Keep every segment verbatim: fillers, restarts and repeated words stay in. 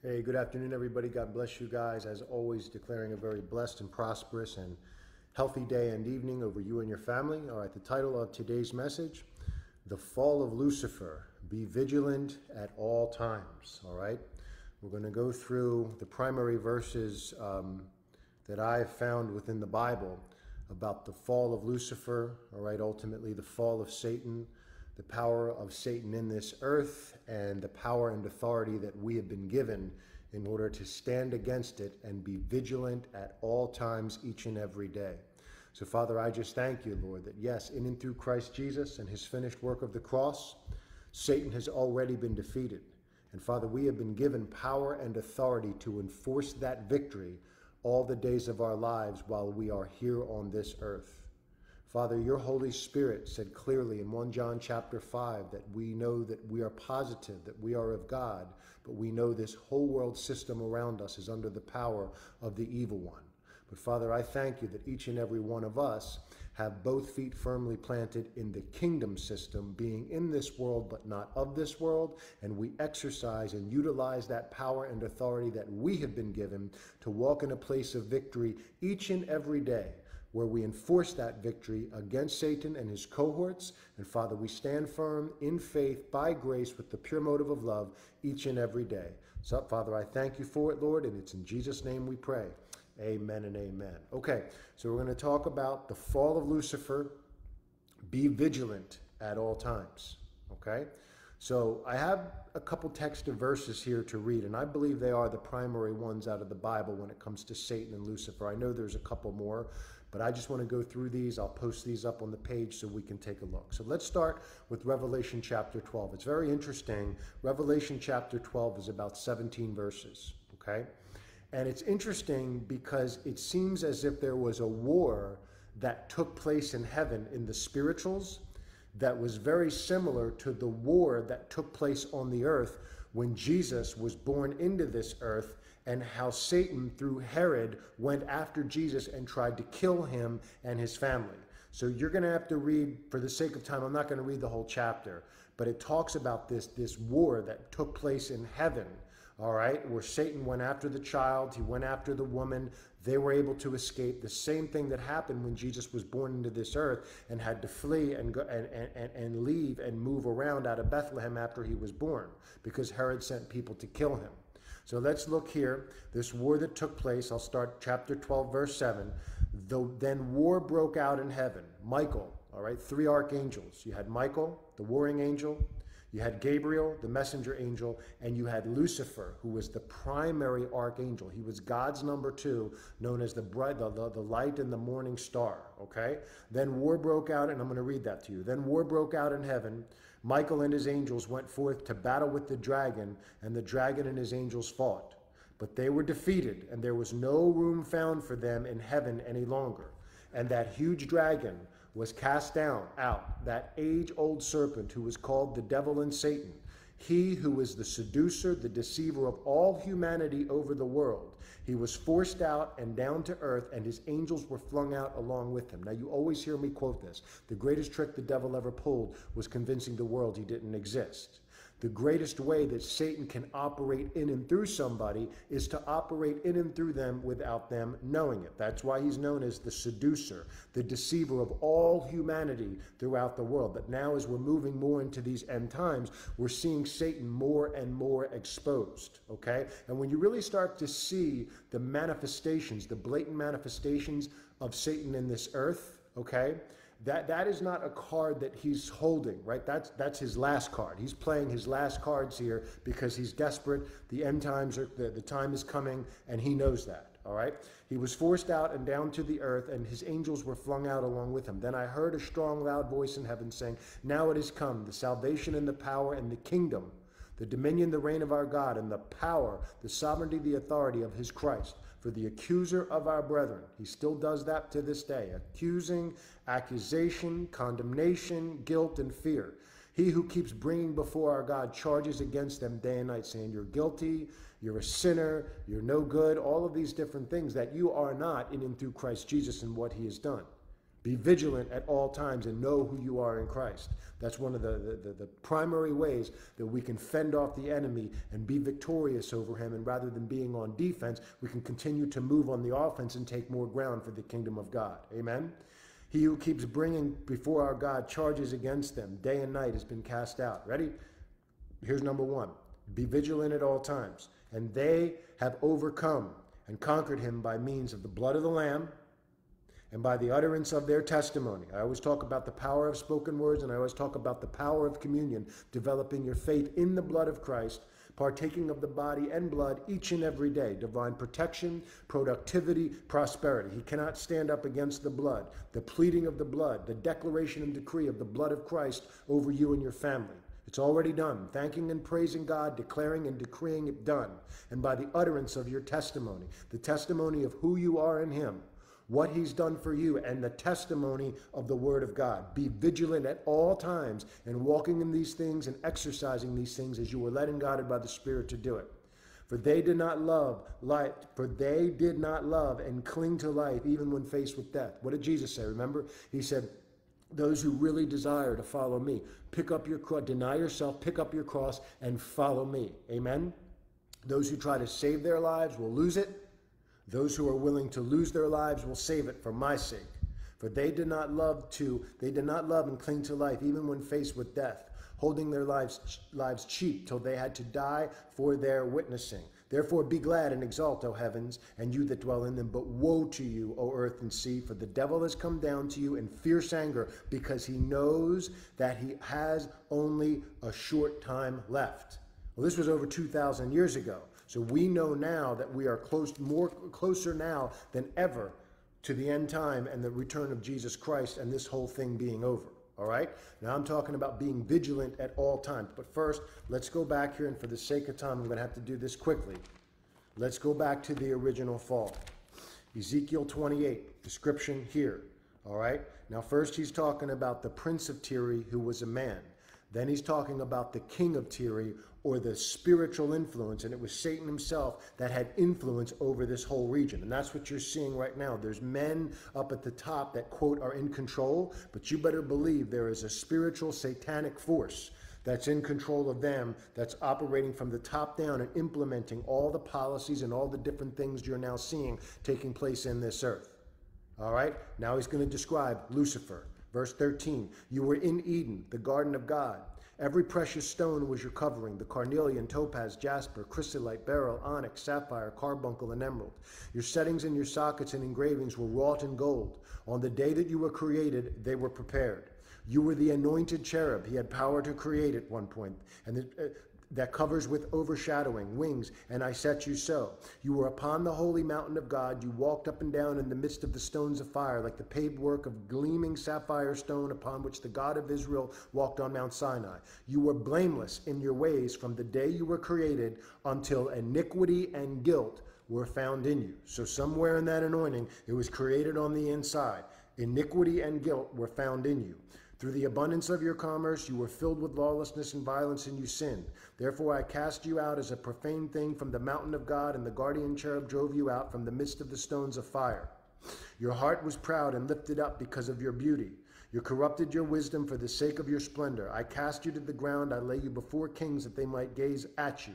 Hey, good afternoon, everybody. God bless you guys. As always, declaring a very blessed and prosperous and healthy day and evening over you and your family. All right, the title of today's message, The Fall of Lucifer. Be vigilant at all times. All right, we're going to go through the primary verses um, that I've found within the Bible about the fall of Lucifer. All right, ultimately the fall of Satan, the power of Satan in this earth, and the power and authority that we have been given in order to stand against it and be vigilant at all times, each and every day. So, Father, I just thank you, Lord, that yes, in and through Christ Jesus and his finished work of the cross, Satan has already been defeated. And, Father, we have been given power and authority to enforce that victory all the days of our lives while we are here on this earth. Father, your Holy Spirit said clearly in First John chapter five that we know that we are positive, that we are of God, but we know this whole world system around us is under the power of the evil one. But Father, I thank you that each and every one of us have both feet firmly planted in the kingdom system, being in this world but not of this world, and we exercise and utilize that power and authority that we have been given to walk in a place of victory each and every day, where we enforce that victory against Satan and his cohorts. And Father, we stand firm in faith by grace with the pure motive of love each and every day. So Father, I thank you for it, Lord, and it's in Jesus' name we pray. Amen and amen. Okay, so we're going to talk about the fall of Lucifer. Be vigilant at all times. Okay, so I have a couple text of verses here to read, and I believe they are the primary ones out of the Bible when it comes to Satan and Lucifer. I know there's a couple more, but I just want to go through these. I'll post these up on the page so we can take a look. So let's start with Revelation chapter twelve. It's very interesting. Revelation chapter twelve is about seventeen verses, okay? And it's interesting because it seems as if there was a war that took place in heaven in the spirituals that was very similar to the war that took place on the earth when Jesus was born into this earth, and how Satan, through Herod, went after Jesus and tried to kill him and his family. So you're going to have to read, for the sake of time, I'm not going to read the whole chapter, but it talks about this, this war that took place in heaven, all right, where Satan went after the child, he went after the woman, they were able to escape. The same thing that happened when Jesus was born into this earth and had to flee and, go, and, and, and leave and move around out of Bethlehem after he was born, because Herod sent people to kill him. So let's look here, this war that took place. I'll start chapter twelve, verse seven. The, then war broke out in heaven. Michael, all right, three archangels. You had Michael, the warring angel. You had Gabriel, the messenger angel, and you had Lucifer, who was the primary archangel. He was God's number two, known as the, bright, the, the, the light and the morning star, okay? Then war broke out, and I'm going to read that to you. Then war broke out in heaven. Michael and his angels went forth to battle with the dragon, and the dragon and his angels fought. But they were defeated, and there was no room found for them in heaven any longer. And that huge dragon was cast down, out, that age-old serpent who was called the devil and Satan, he who is the seducer, the deceiver of all humanity over the world. He was forced out and down to earth, and his angels were flung out along with him. Now, you always hear me quote this. The greatest trick the devil ever pulled was convincing the world he didn't exist. The greatest way that Satan can operate in and through somebody is to operate in and through them without them knowing it. That's why he's known as the seducer, the deceiver of all humanity throughout the world. But now, as we're moving more into these end times, we're seeing Satan more and more exposed, okay? And when you really start to see the manifestations, the blatant manifestations of Satan in this earth, okay? That, that is not a card that he's holding, right? That's, that's his last card. He's playing his last cards here because he's desperate. The end times are, the, the time is coming, and he knows that. All right. He was forced out and down to the earth, and his angels were flung out along with him. Then I heard a strong, loud voice in heaven saying, "Now it is come, the salvation and the power and the kingdom, the dominion, the reign of our God, and the power, the sovereignty, the authority of his Christ. For the accuser of our brethren," he still does that to this day, accusing, accusation, condemnation, guilt, and fear. "He who keeps bringing before our God charges against them day and night, saying, you're guilty, you're a sinner, you're no good," all of these different things that you are not in and through Christ Jesus and what he has done. Be vigilant at all times and know who you are in Christ. That's one of the, the, the primary ways that we can fend off the enemy and be victorious over him. And rather than being on defense, we can continue to move on the offense and take more ground for the kingdom of God. Amen? He who keeps bringing before our God charges against them day and night has been cast out. Ready? Here's number one. Be vigilant at all times. And they have overcome and conquered him by means of the blood of the Lamb, and by the utterance of their testimony. I always talk about the power of spoken words, and I always talk about the power of communion, developing your faith in the blood of Christ, partaking of the body and blood each and every day. Divine protection, productivity, prosperity. He cannot stand up against the blood. The pleading of the blood, the declaration and decree of the blood of Christ over you and your family. It's already done. Thanking and praising God, declaring and decreeing it done. And by the utterance of your testimony, the testimony of who you are in him, what he's done for you, and the testimony of the word of God. Be vigilant at all times and walking in these things and exercising these things as you were led and guided by the Spirit to do it. For they did not love life, for they did not love and cling to life even when faced with death. What did Jesus say? Remember, he said, those who really desire to follow me, pick up your cross, deny yourself, pick up your cross and follow me. Amen. Those who try to save their lives will lose it. Those who are willing to lose their lives will save it for my sake. For they did not love to, they did not love and cling to life, even when faced with death, holding their lives, lives cheap till they had to die for their witnessing. Therefore be glad and exult, O heavens, and you that dwell in them. But woe to you, O earth and sea, for the devil has come down to you in fierce anger, because he knows that he has only a short time left. Well, this was over two thousand years ago. So we know now that we are close, more closer now than ever to the end time and the return of Jesus Christ and this whole thing being over. All right? Now I'm talking about being vigilant at all times. But first, let's go back here, and for the sake of time, I'm going to have to do this quickly. Let's go back to the original fall. Ezekiel twenty-eight, description here. All right? Now first he's talking about the prince of Tyre who was a man. Then he's talking about the king of Tyre, or the spiritual influence, and it was Satan himself that had influence over this whole region. And that's what you're seeing right now. There's men up at the top that, quote, are in control, but you better believe there is a spiritual satanic force that's in control of them, that's operating from the top down and implementing all the policies and all the different things you're now seeing taking place in this earth. All right? Now he's going to describe Lucifer. Verse thirteen, you were in Eden, the garden of God. Every precious stone was your covering, the carnelian, topaz, jasper, chrysolite, beryl, onyx, sapphire, carbuncle, and emerald. Your settings and your sockets and engravings were wrought in gold. On the day that you were created, they were prepared. You were the anointed cherub. He had power to create at one point, and the, uh, that covers with overshadowing wings, and I set you so. You were upon the holy mountain of God. You walked up and down in the midst of the stones of fire, like the paved work of gleaming sapphire stone upon which the God of Israel walked on Mount Sinai. You were blameless in your ways from the day you were created until iniquity and guilt were found in you. So somewhere in that anointing, it was created on the inside. Iniquity and guilt were found in you. Through the abundance of your commerce, you were filled with lawlessness and violence, and you sinned. Therefore I cast you out as a profane thing from the mountain of God, and the guardian cherub drove you out from the midst of the stones of fire. Your heart was proud and lifted up because of your beauty. You corrupted your wisdom for the sake of your splendor. I cast you to the ground. I lay you before kings that they might gaze at you.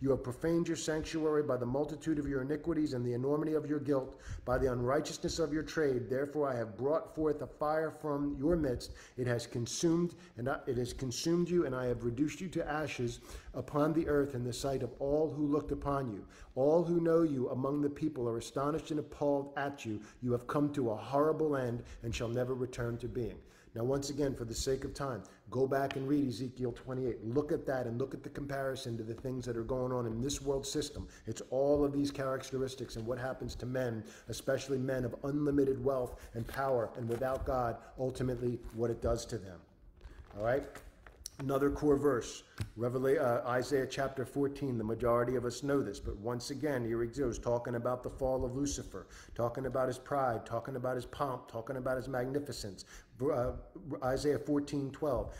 You have profaned your sanctuary by the multitude of your iniquities and the enormity of your guilt, by the unrighteousness of your trade. Therefore, I have brought forth a fire from your midst. It has consumed and I, it has consumed you, and I have reduced you to ashes upon the earth in the sight of all who looked upon you. All who know you among the people are astonished and appalled at you. You have come to a horrible end and shall never return to being. Now, once again, for the sake of time, go back and read Ezekiel twenty-eight. Look at that and look at the comparison to the things that are going on in this world system. It's all of these characteristics and what happens to men, especially men of unlimited wealth and power and without God, ultimately what it does to them. All right? Another core verse, Revelation, uh, Isaiah chapter fourteen. The majority of us know this, but once again, here he goes, talking about the fall of Lucifer, talking about his pride, talking about his pomp, talking about his magnificence. Uh, Isaiah fourteen twelve,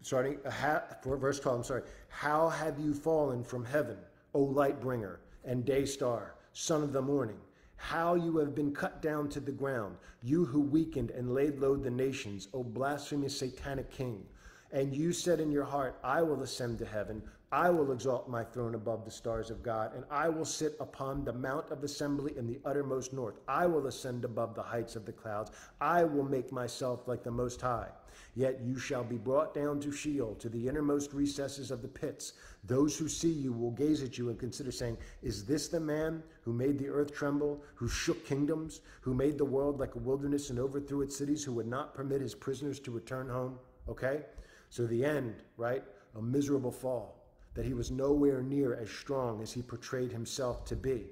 starting uh, verse twelve, I'm sorry. How have you fallen from heaven, O light bringer and day star, son of the morning? how you have been cut down to the ground, you who weakened and laid low the nations, O blasphemous satanic king. And you said in your heart, I will ascend to heaven. I will exalt my throne above the stars of God, and I will sit upon the mount of assembly in the uttermost north. I will ascend above the heights of the clouds. I will make myself like the Most High. Yet you shall be brought down to Sheol, to the innermost recesses of the pits. Those who see you will gaze at you and consider, saying, is this the man who made the earth tremble, who shook kingdoms, who made the world like a wilderness and overthrew its cities, who would not permit his prisoners to return home? Okay? So the end, right? A miserable fall, that he was nowhere near as strong as he portrayed himself to be.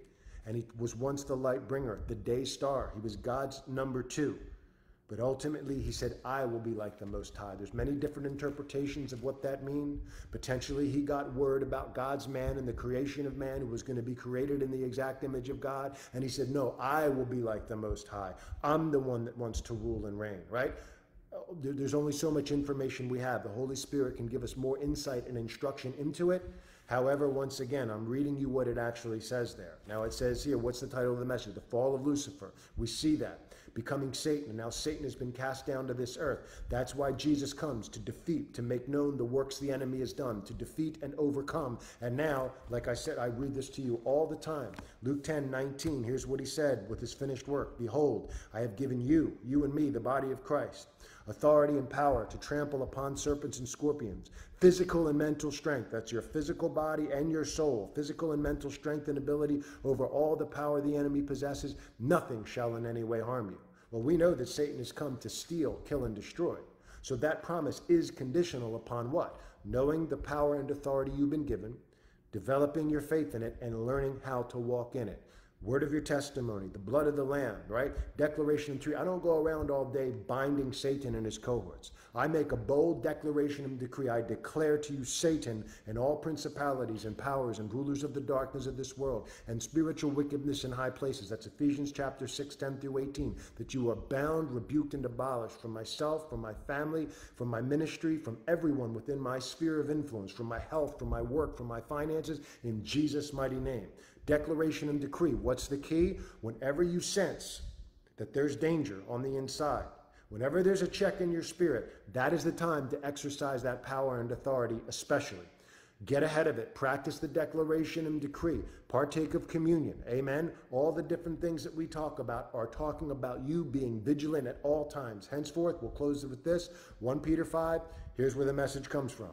And he was once the light bringer, the day star. He was God's number two. But ultimately, he said, I will be like the Most High. There's many different interpretations of what that means. Potentially, he got word about God's man and the creation of man, who was going to be created in the exact image of God. And he said, no, I will be like the Most High. I'm the one that wants to rule and reign, right? There's only so much information we have. The Holy Spirit can give us more insight and instruction into it. However, once again, I'm reading you what it actually says there. Now it says here, what's the title of the message? The Fall of Lucifer. We see that. Becoming Satan. And now Satan has been cast down to this earth. That's why Jesus comes, to defeat, to make known the works the enemy has done, to defeat and overcome. And now, like I said, I read this to you all the time. Luke ten nineteen, here's what he said with his finished work. Behold, I have given you, you and me, the body of Christ, authority and power to trample upon serpents and scorpions, physical and mental strength. That's your physical body and your soul, physical and mental strength and ability over all the power the enemy possesses. Nothing shall in any way harm you. Well, we know that Satan has come to steal, kill, and destroy. So that promise is conditional upon what? Knowing the power and authority you've been given, developing your faith in it, and learning how to walk in it. Word of your testimony, the blood of the Lamb, right? Declaration of truth. I don't go around all day binding Satan and his cohorts. I make a bold declaration and decree. I declare to you, Satan and all principalities and powers and rulers of the darkness of this world and spiritual wickedness in high places. That's Ephesians chapter six, ten through eighteen. That you are bound, rebuked, and abolished from myself, from my family, from my ministry, from everyone within my sphere of influence, from my health, from my work, from my finances, in Jesus' mighty name. Declaration and decree. What's the key? Whenever you sense that there's danger on the inside, whenever there's a check in your spirit, that is the time to exercise that power and authority especially. Get ahead of it. Practice the declaration and decree. Partake of communion. Amen. All the different things that we talk about are talking about you being vigilant at all times. Henceforth, we'll close it with this. First Peter five, here's where the message comes from.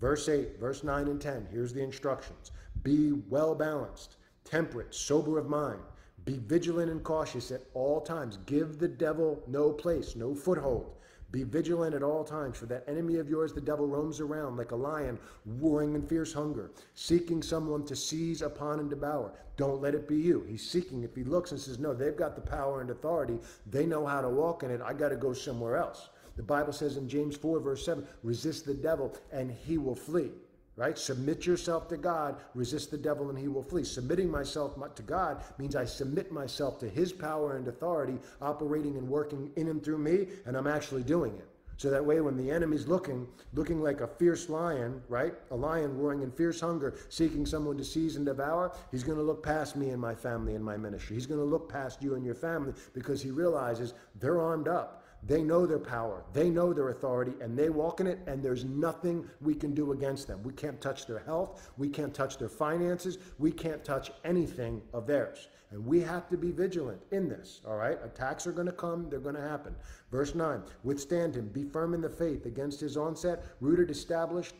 Verse eight, verse nine and ten, here's the instructions. Be well balanced, temperate, sober of mind. Be vigilant and cautious at all times. Give the devil no place, no foothold. Be vigilant at all times, for that enemy of yours, the devil, roams around like a lion, roaring in fierce hunger, seeking someone to seize upon and devour. Don't let it be you. He's seeking. If he looks and says, no, they've got the power and authority, they know how to walk in it, I got to go somewhere else. The Bible says in James four, verse seven, resist the devil and he will flee. Right? Submit yourself to God, resist the devil, and he will flee. Submitting myself to God means I submit myself to his power and authority operating and working in and through me, and I'm actually doing it. So that way when the enemy's looking, looking like a fierce lion, right? A lion roaring in fierce hunger, seeking someone to seize and devour, he's going to look past me and my family and my ministry. He's going to look past you and your family because he realizes they're armed up. They know their power. They know their authority, and they walk in it, and there's nothing we can do against them. We can't touch their health. We can't touch their finances. We can't touch anything of theirs. And we have to be vigilant in this, all right? Attacks are going to come. They're going to happen. Verse nine, withstand him. Be firm in the faith against his onset, rooted, established,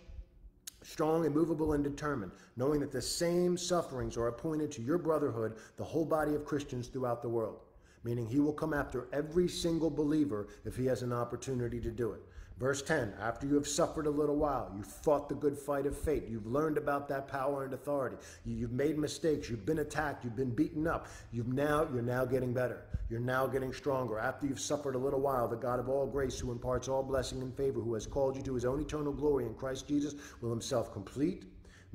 strong, immovable, and determined, knowing that the same sufferings are appointed to your brotherhood, the whole body of Christians throughout the world. Meaning he will come after every single believer if he has an opportunity to do it. Verse ten, after you have suffered a little while, you've fought the good fight of faith. You've learned about that power and authority. You've made mistakes. You've been attacked. You've been beaten up. You've now, you're now getting better. You're now getting stronger. After you've suffered a little while, the God of all grace, who imparts all blessing and favor, who has called you to his own eternal glory in Christ Jesus, will himself complete,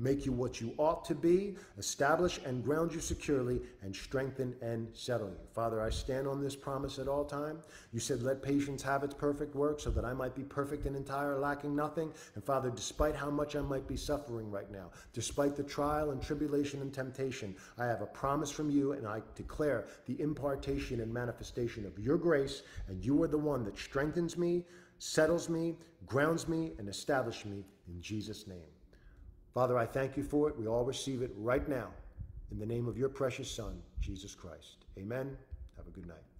make you what you ought to be, establish and ground you securely, and strengthen and settle you. Father, I stand on this promise at all time. You said, let patience have its perfect work so that I might be perfect and entire, lacking nothing. And Father, despite how much I might be suffering right now, despite the trial and tribulation and temptation, I have a promise from you, and I declare the impartation and manifestation of your grace, and you are the one that strengthens me, settles me, grounds me, and establishes me in Jesus' name. Father, I thank you for it. We all receive it right now in the name of your precious Son, Jesus Christ. Amen. Have a good night.